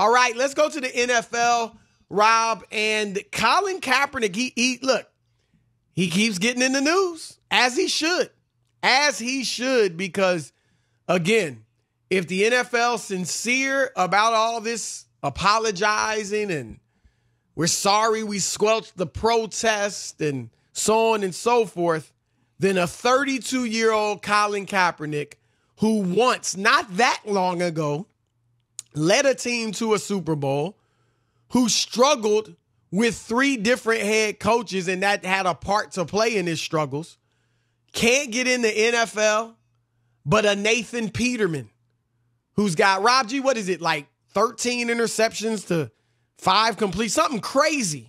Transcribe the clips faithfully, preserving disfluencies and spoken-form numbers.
All right, let's go to the N F L, Rob. And Colin Kaepernick, he, he look, he keeps getting in the news, as he should, as he should, because, again, if the N F L's sincere about all this apologizing and we're sorry we squelched the protest and so on and so forth, then a thirty-two-year-old Colin Kaepernick, who once, not that long ago, led a team to a Super Bowl, who struggled with three different head coaches and that had a part to play in his struggles, can't get in the N F L, but a Nathan Peterman, who's got, Rob G, what is it, like thirteen interceptions to five complete, something crazy.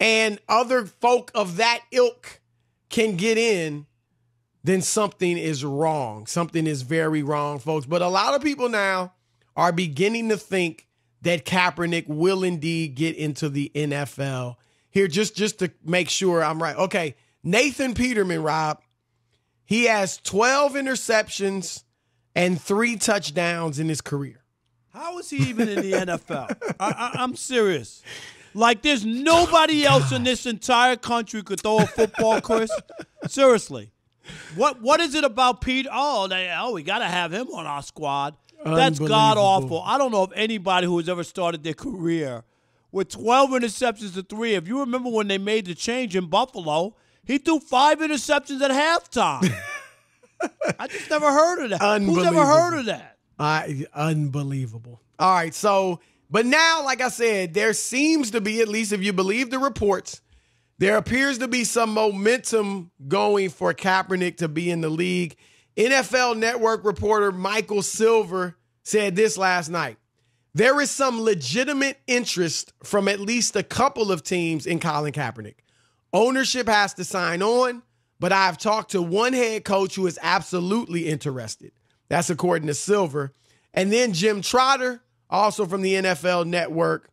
And other folk of that ilk can get in, then something is wrong. Something is very wrong, folks. But a lot of people now are beginning to think that Kaepernick will indeed get into the N F L. Here, just, just to make sure I'm right. Okay, Nathan Peterman, Rob, he has twelve interceptions and three touchdowns in his career. How is he even in the N F L? I, I, I'm serious. Like, there's nobody else in this entire country who could throw a football, Chris. Seriously. What What is it about Pete? Oh, they, oh we got to have him on our squad. That's god-awful. I don't know of anybody who has ever started their career with twelve interceptions to three. If you remember when they made the change in Buffalo, he threw five interceptions at halftime. I just never heard of that. Who's ever heard of that? I, unbelievable. All right, so, but now, like I said, there seems to be, at least if you believe the reports, there appears to be some momentum going for Kaepernick to be in the league. N F L Network reporter Michael Silver said this last night. There is some legitimate interest from at least a couple of teams in Colin Kaepernick. Ownership has to sign on, but I've talked to one head coach who is absolutely interested. That's according to Silver. And then Jim Trotter, also from the N F L Network,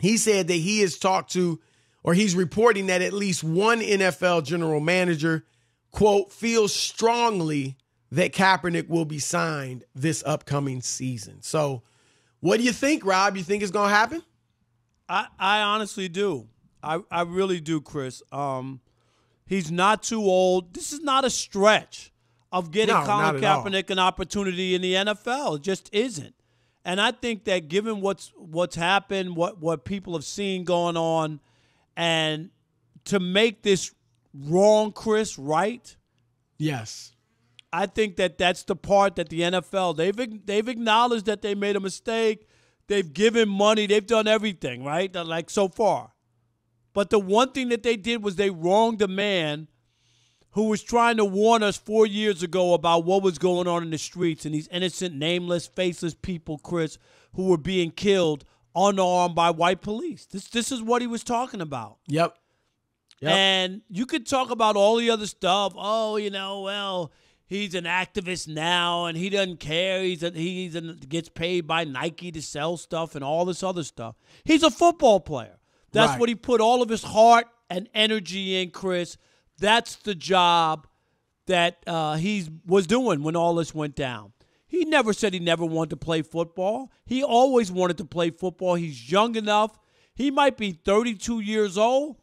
he said that he has talked to, or he's reporting that at least one N F L general manager, quote, feels strongly that Kaepernick will be signed this upcoming season. So what do you think, Rob? You think it's going to happen? I, I honestly do. I, I really do, Chris. Um, he's not too old. This is not a stretch of getting no, Colin Kaepernick an opportunity in the N F L. It just isn't. And I think that given what's what's happened, what, what people have seen going on, and to make this wrong, Chris, right? Yes. I think that that's the part that the N F L, they've, they've acknowledged that they made a mistake. They've given money. They've done everything, right, like so far. But the one thing that they did was they wronged a man who was trying to warn us four years ago about what was going on in the streets and these innocent, nameless, faceless people, Chris, who were being killed unarmed by white police. This this is what he was talking about. Yep. Yep. And you could talk about all the other stuff. Oh, you know, well, he's an activist now and he doesn't care. He's a, he's a, gets paid by Nike to sell stuff and all this other stuff. He's a football player. That's right. What he put all of his heart and energy in, Chris. That's the job that uh, he was doing when all this went down. He never said he never wanted to play football. He always wanted to play football. He's young enough. He might be thirty-two years old,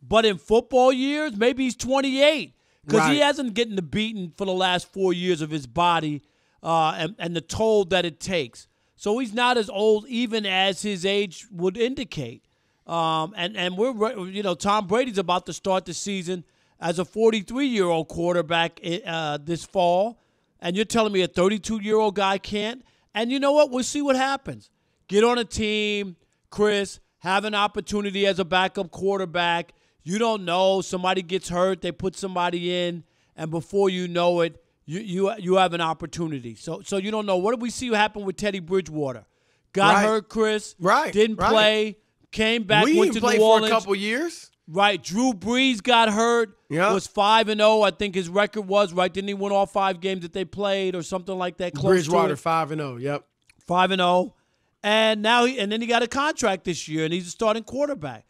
but in football years, maybe he's twenty-eight because right. he hasn't gotten the beating for the last four years of his body uh, and, and the toll that it takes. So he's not as old even as his age would indicate. Um, and, and we're, you know, Tom Brady's about to start the season as a forty-three-year-old quarterback uh, this fall, and you're telling me a thirty-two-year-old guy can't? And you know what? We'll see what happens. Get on a team, Chris, have an opportunity as a backup quarterback. You don't know. Somebody gets hurt. They put somebody in, and before you know it, you you, you have an opportunity. So so you don't know. What did we see happen with Teddy Bridgewater? Got right. hurt, Chris. Right. Didn't right. play. Came back, we went to New Orleans. We didn't play for a couple years. Right, Drew Brees got hurt, yep. was five and oh, I think his record was, right? Didn't he win all five games that they played or something like that? Close Bridgewater, five and oh, yep. five and oh, and now he, and then he got a contract this year, and he's a starting quarterback,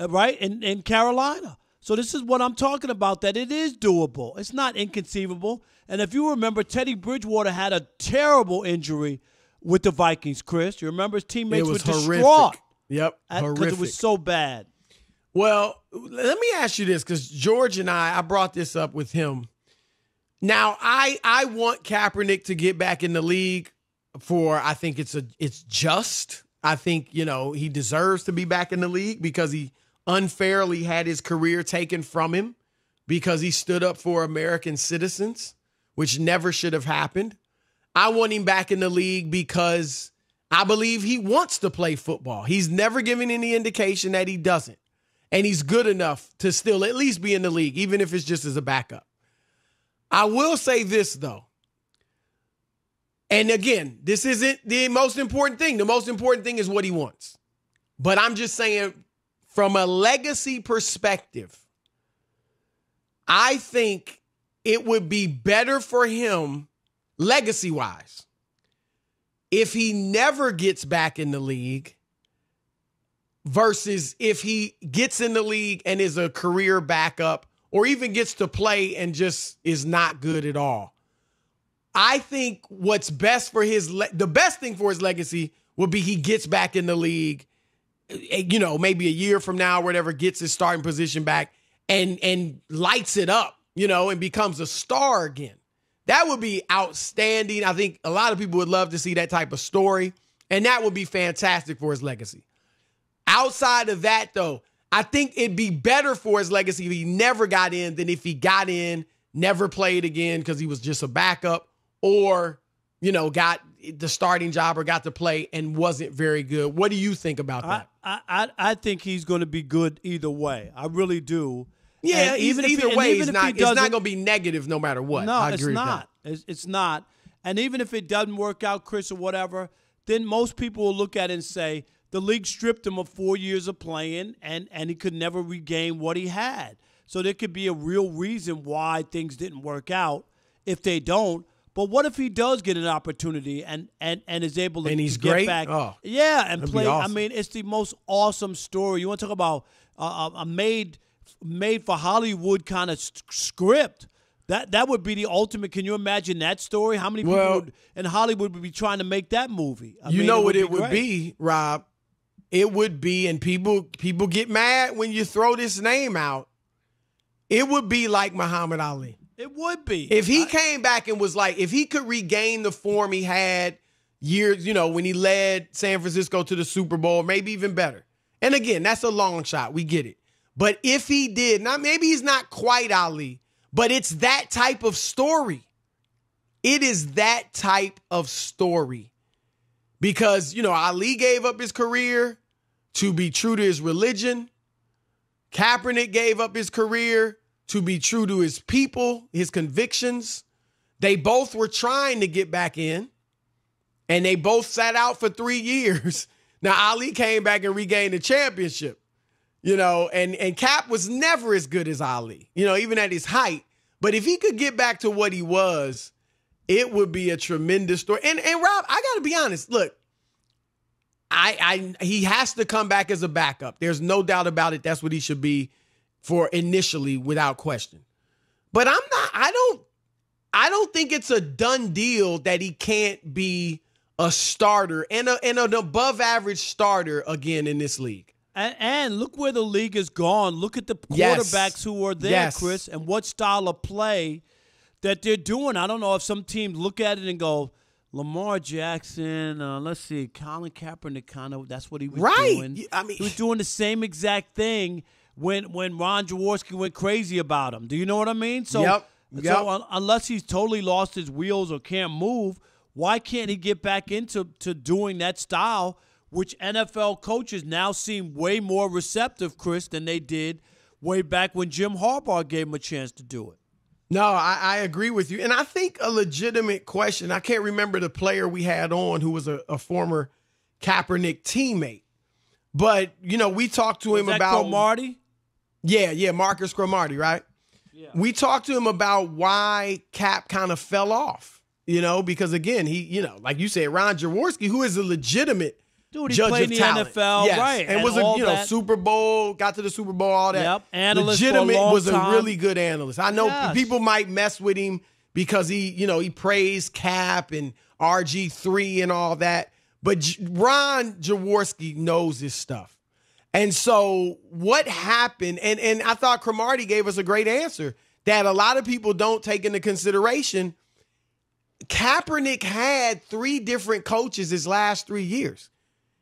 right, in, in Carolina. So this is what I'm talking about, that it is doable. It's not inconceivable. And if you remember, Teddy Bridgewater had a terrible injury with the Vikings, Chris. You remember his teammates were distraught. Yep, horrific. Because it was so bad. Well, let me ask you this, because George and I, I brought this up with him. Now, I I want Kaepernick to get back in the league for, I think it's a it's just. I think, you know, he deserves to be back in the league because he unfairly had his career taken from him because he stood up for American citizens, which never should have happened. I want him back in the league because I believe he wants to play football. He's never given any indication that he doesn't. And he's good enough to still at least be in the league, even if it's just as a backup. I will say this, though. And again, this isn't the most important thing. The most important thing is what he wants. But I'm just saying, from a legacy perspective, I think it would be better for him, legacy-wise, if he never gets back in the league versus if he gets in the league and is a career backup or even gets to play and just is not good at all. I think what's best for his, le- the best thing for his legacy would be he gets back in the league, you know, maybe a year from now or whatever, gets his starting position back and, and lights it up, you know, and becomes a star again. That would be outstanding. I think a lot of people would love to see that type of story, and that would be fantastic for his legacy. Outside of that, though, I think it'd be better for his legacy if he never got in than if he got in, never played again because he was just a backup, or, you know, got the starting job or got to play and wasn't very good. What do you think about that? I I, I think he's going to be good either way. I really do. Yeah, and even either he, way, even it's, not, it's not going to be negative no matter what. No, I agree it's not. It's, it's not. And even if it doesn't work out, Chris, or whatever, then most people will look at it and say the league stripped him of four years of playing, and, and he could never regain what he had. So there could be a real reason why things didn't work out if they don't. But what if he does get an opportunity and and, and is able to, and he's to get great. back? Oh, yeah, and play. Awesome. I mean, it's the most awesome story. You want to talk about uh, a made made for Hollywood kind of script? That that would be the ultimate. Can you imagine that story? How many people well, would, in Hollywood would be trying to make that movie? I you mean, know what it would, what be, it would be, Rob? It would be, and people people get mad when you throw this name out. It would be like Muhammad Ali. It would be. If he came back and was like, if he could regain the form he had years, you know, when he led San Francisco to the Super Bowl, maybe even better. And again, that's a long shot. We get it. But if he did, now maybe he's not quite Ali, but it's that type of story. It is that type of story. Because, you know, Ali gave up his career to be true to his religion. Kaepernick gave up his career to be true to his people, his convictions. They both were trying to get back in, and they both sat out for three years. Now, Ali came back and regained the championship, you know, and, and Cap was never as good as Ali, you know, even at his height. But if he could get back to what he was, it would be a tremendous story. And, and Rob, I got to be honest. Look, I, I he has to come back as a backup. There's no doubt about it. That's what he should be for initially, without question. But I'm not, I don't, I don't think it's a done deal that he can't be a starter and, a, and an above average starter again in this league. And, and look where the league has gone. Look at the quarterbacks yes. who are there, yes. Chris, and what style of play that they're doing. I don't know if some teams look at it and go, Lamar Jackson, uh, let's see, Colin Kaepernick, kind of, that's what he was right. doing. I mean, he was doing the same exact thing when when Ron Jaworski went crazy about him. Do you know what I mean? So, yep, yep. so un unless he's totally lost his wheels or can't move, why can't he get back into to doing that style, which N F L coaches now seem way more receptive, Chris, than they did way back when Jim Harbaugh gave him a chance to do it? No, I, I agree with you. And I think a legitimate question, I can't remember the player we had on who was a, a former Kaepernick teammate, but, you know, we talked to him was that about... Cromartie? Yeah, yeah, Marcus Cromartie, right? Yeah. We talked to him about why Cap kind of fell off, you know, because, again, he, you know, like you said, Ron Jaworski, who is a legitimate Dude, he judge played of the talent. N F L, yes. right. And, and was a, you know, that. Super Bowl, got to the Super Bowl, all that. Yep, analyst legitimate for a long was a time. really good analyst. I know yes. people might mess with him because he, you know, he praised Cap and, R G three and all that. But Ron Jaworski knows his stuff. And so what happened, and, and I thought Cromartie gave us a great answer that a lot of people don't take into consideration. Kaepernick had three different coaches his last three years.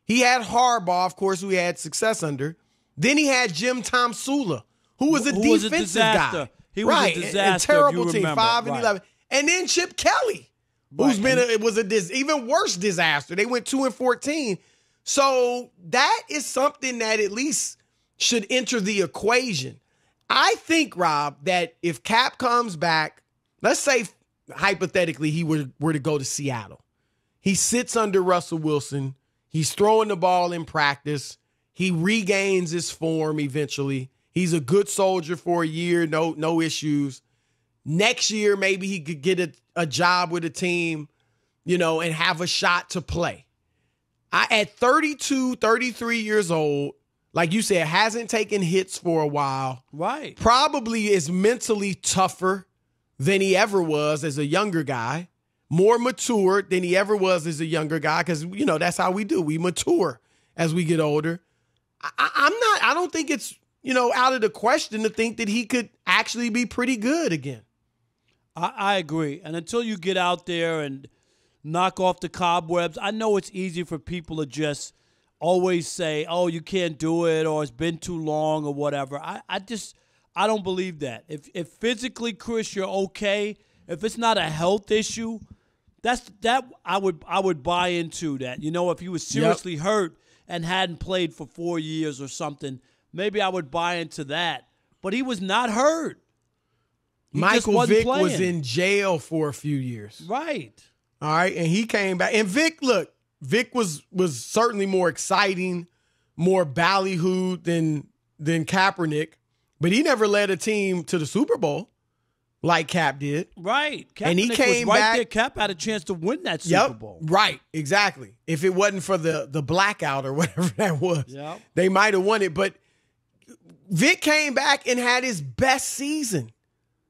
He had Harbaugh, of course, who he had success under. Then he had Jim Tomsula, who was a who defensive was a disaster. guy. He was right. a disaster. A, a terrible team, remember. five and right. eleven. And then Chip Kelly, right. who's been a, it was a dis, even worse disaster. They went two and fourteen. So that is something that at least should enter the equation. I think, Rob, that if Cap comes back, let's say hypothetically he were, were to go to Seattle. He sits under Russell Wilson. He's throwing the ball in practice. He regains his form eventually. He's a good soldier for a year, no, no issues. Next year, maybe he could get a, a job with a team, you know, and have a shot to play. I, at thirty-two, thirty-three years old, like you said, hasn't taken hits for a while. Right. Probably is mentally tougher than he ever was as a younger guy, more mature than he ever was as a younger guy, because, you know, that's how we do. We mature as we get older. I, I'm not, I don't think it's, you know, out of the question to think that he could actually be pretty good again. I, I agree. And until you get out there and knock off the cobwebs. I know it's easy for people to just always say, oh, you can't do it, or it's been too long, or whatever. I, I just, I don't believe that. If, if physically, Chris, you're okay, if it's not a health issue, that's that I would, I would buy into that. You know, if you were seriously yep. hurt and hadn't played for four years or something, maybe I would buy into that. But he was not hurt. He Michael Vick playing. was in jail for a few years. Right. All right, and he came back. And Vic, look, Vic was was certainly more exciting, more ballyhooed than than Kaepernick, but he never led a team to the Super Bowl like Cap did. Right. Kaepernick and he came was right back. there. Cap had a chance to win that Super yep, Bowl. Right, exactly. If it wasn't for the the blackout or whatever that was, yep. they might have won it. But Vic came back and had his best season,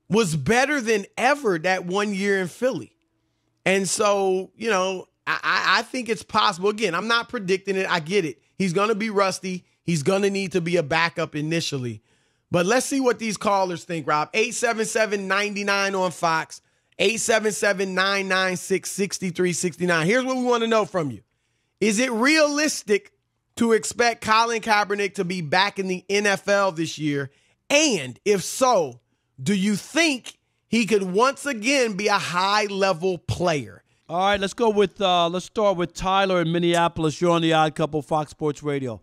was better than ever that one year in Philly. And so, you know, I, I think it's possible. Again, I'm not predicting it. I get it. He's going to be rusty. He's going to need to be a backup initially. But let's see what these callers think, Rob. eight seven seven, nine nine on Fox. eight seven seven, nine nine six, six three six nine. Here's what we want to know from you. Is it realistic to expect Colin Kaepernick to be back in the N F L this year? And if so, do you think he could once again be a high-level player? All right, let's go with uh, let's start with Tyler in Minneapolis. You're on The Odd Couple, Fox Sports Radio.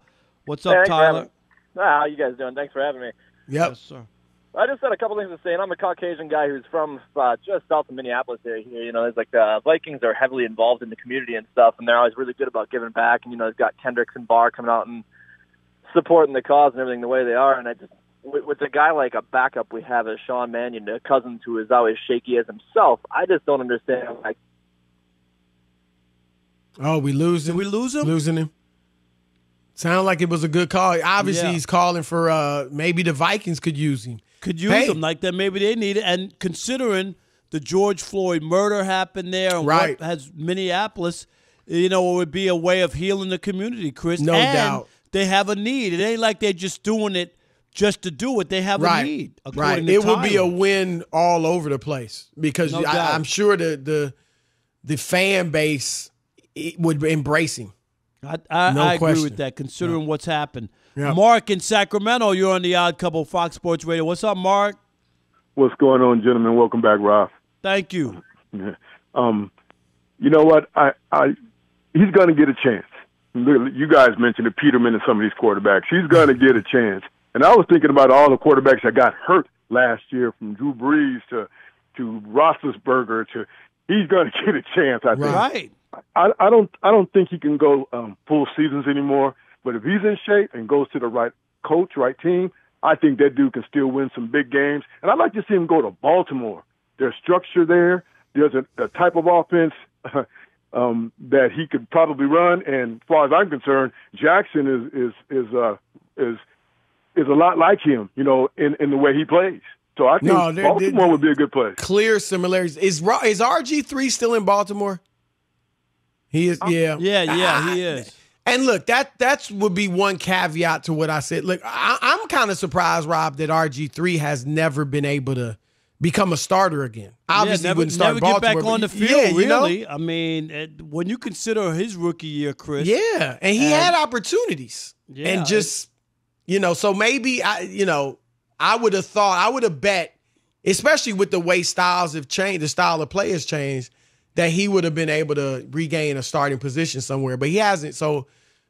What's up, hey, Tyler? Nah, how you guys doing? Thanks for having me. Yep. Yes, sir. I just had a couple things to say, and I'm a Caucasian guy who's from uh, just south of Minneapolis area here. You know, there's like the Vikings are heavily involved in the community and stuff, and they're always really good about giving back. And, you know, they've got Kendricks and Barr coming out and supporting the cause and everything the way they are, and I just... with a guy like a backup we have as Sean Mannion, a cousin who is always shaky as himself, I just don't understand. Like, oh, we lose him. Did we lose him? Losing him. Sound like it was a good call. Obviously, yeah. he's calling for uh, maybe the Vikings could use him. Could use hey. him like that. Maybe they need it. And considering the George Floyd murder happened there, and right? What has Minneapolis, you know, it would be a way of healing the community, Chris. No and doubt. They have a need. It ain't like they're just doing it just to do what they have right. a need. Right. It would be a win all over the place because no I, I'm sure the, the the fan base would embrace him. I, I, no I agree with that considering yeah. what's happened. Yeah. Mark in Sacramento, you're on The Odd Couple, Fox Sports Radio. What's up, Mark? What's going on, gentlemen? Welcome back, Rob. Thank you. Um, you know what? I, I he's going to get a chance. You guys mentioned the Peterman and some of these quarterbacks. He's going to get a chance. And I was thinking about all the quarterbacks that got hurt last year, from Drew Brees to to Roethlisberger to he's going to get a chance. I think. Right. I, I don't. I don't think he can go um, full seasons anymore. But if he's in shape and goes to the right coach, right team, I think that dude can still win some big games. And I'd like to see him go to Baltimore. There's structure there. There's a, a type of offense um, that he could probably run. And as far as I'm concerned, Jackson is is is uh, is. is a lot like him, you know, in, in the way he plays. So I think no, they're, Baltimore they're, would be a good place. Clear similarities. Is, is R G three still in Baltimore? He is, yeah. Yeah, yeah, he is. And look, that that's would be one caveat to what I said. Look, I, I'm kind of surprised, Rob, that R G three has never been able to become a starter again. Obviously, yeah, never, wouldn't start never Baltimore. Never get back on the field, yeah, really. You know? I mean, it, when you consider his rookie year, Chris. Yeah, and he and, had opportunities. Yeah, and just, you know, so maybe, I, you know, I would have thought, I would have bet, especially with the way styles have changed, the style of play has changed, that he would have been able to regain a starting position somewhere. But he hasn't. So,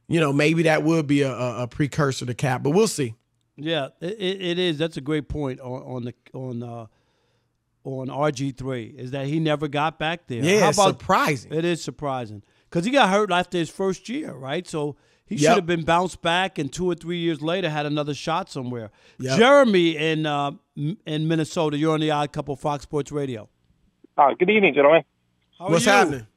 you know, maybe that would be a, a precursor to Cap. But we'll see. Yeah, it, it is. That's a great point on, on the on uh, on R G three, is that he never got back there. Yeah, How about, surprising. It is surprising. Because he got hurt after his first year, right? So he yep. should have been bounced back and two or three years later had another shot somewhere. Yep. Jeremy in, uh, in Minnesota, you're on the Odd Couple, Fox Sports Radio. Uh, good evening, gentlemen. How What's happening?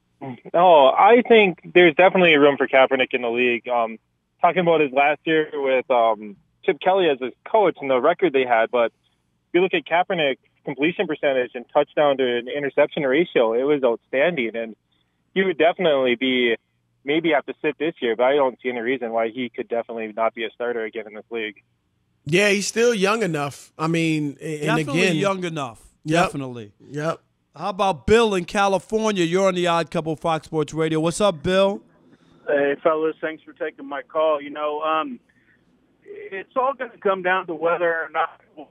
Oh, I think there's definitely room for Kaepernick in the league. Um, talking about his last year with um, Chip Kelly as his coach and the record they had, but if you look at Kaepernick's completion percentage and touchdown to an interception ratio, it was outstanding. And he would definitely be, maybe have to sit this year, but I don't see any reason why he could definitely not be a starter again in this league. Yeah, he's still young enough. I mean, and definitely again, young enough. Yep, definitely. Yep. How about Bill in California? You're on the Odd Couple, Fox Sports Radio. What's up, Bill? Hey, fellas. Thanks for taking my call. You know, um, it's all going to come down to whether or not we've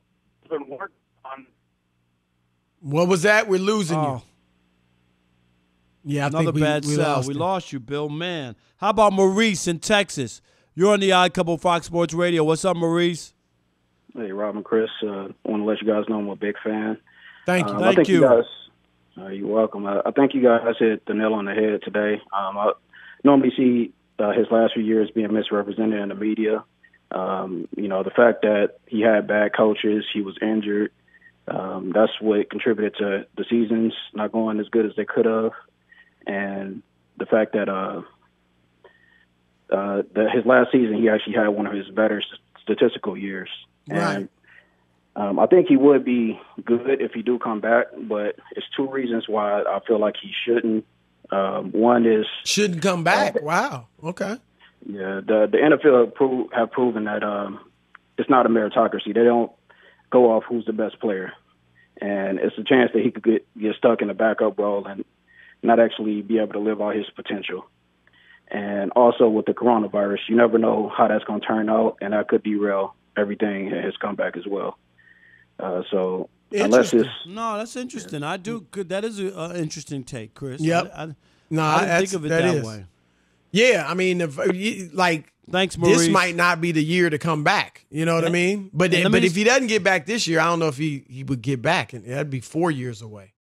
been working on. What was that? We're losing oh. you. Yeah, I Another think we, bad we sell. Lost we lost you, Bill. Man. How about Maurice in Texas? You're on the Odd Couple, Fox Sports Radio. What's up, Maurice? Hey, Rob and Chris. I uh, want to let you guys know I'm a big fan. Thank you. Um, Thank I think you. you guys, Uh, you're welcome. Uh, I think you guys hit the nail on the head today. Um, I normally see uh, his last few years being misrepresented in the media. Um, you know, the fact that he had bad coaches, he was injured, um, that's what contributed to the seasons not going as good as they could have. And the fact that, uh, uh, that his last season, he actually had one of his better statistical years. Right. And Um, I think he would be good if he do come back, but it's two reasons why I feel like he shouldn't. Um, one is shouldn't come back. Uh, wow. Okay. Yeah, the the N F L pro- have proven that um, it's not a meritocracy. They don't go off who's the best player, and it's a chance that he could get get stuck in a backup role and not actually be able to live out his potential. And also with the coronavirus, you never know how that's going to turn out, and that could derail everything in his comeback as well. Uh, so unless it's no, that's interesting. Yeah. I do. That is an uh, interesting take, Chris. Yep. I, I, no, I didn't think of it that, that is. way. Yeah, I mean, if, like, thanks, Maurice. This might not be the year to come back. You know what yeah. I mean? But but just, if he doesn't get back this year, I don't know if he, he would get back, and that'd be four years away.